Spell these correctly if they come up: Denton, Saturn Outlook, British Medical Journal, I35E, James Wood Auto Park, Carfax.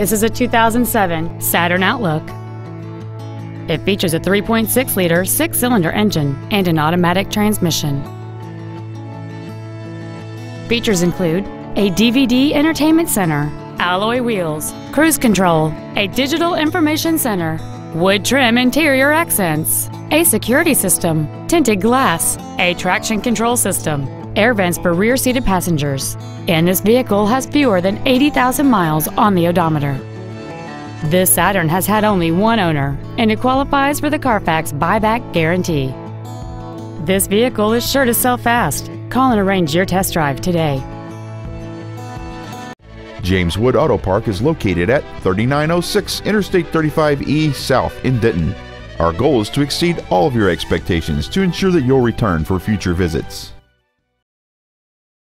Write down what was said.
This is a 2007 Saturn Outlook. It features a 3.6-liter six-cylinder engine and an automatic transmission. Features include a DVD entertainment center, alloy wheels, cruise control, a digital information center, wood trim interior accents, a security system, tinted glass, a traction control system, air vents for rear-seated passengers, and this vehicle has fewer than 80,000 miles on the odometer. This Saturn has had only one owner, and it qualifies for the Carfax buyback guarantee. This vehicle is sure to sell fast. Call and arrange your test drive today. James Wood Auto Park is located at 3906 Interstate 35E South in Denton. Our goal is to exceed all of your expectations to ensure that you'll return for future visits.